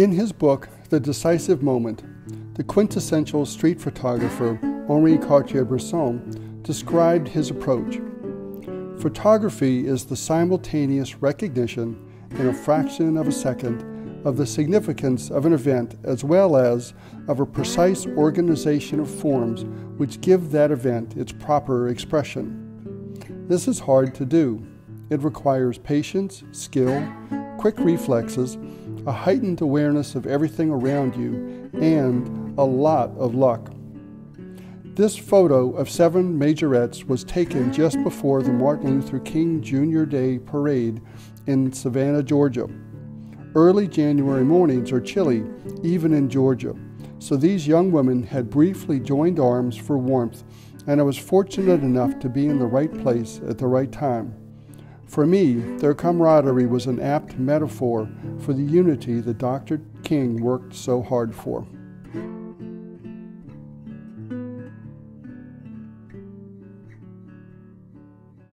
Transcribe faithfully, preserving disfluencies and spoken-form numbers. In his book, The Decisive Moment, the quintessential street photographer Henri Cartier-Bresson described his approach. Photography is the simultaneous recognition in a fraction of a second of the significance of an event as well as of a precise organization of forms which give that event its proper expression. This is hard to do. It requires patience, skill, quick reflexes, a heightened awareness of everything around you, and a lot of luck. This photo of seven majorettes was taken just before the Martin Luther King Junior Day parade in Savannah, Georgia. Early January mornings are chilly, even in Georgia, so these young women had briefly joined arms for warmth, and I was fortunate enough to be in the right place at the right time. For me, their camaraderie was an apt metaphor for the unity that Doctor King worked so hard for.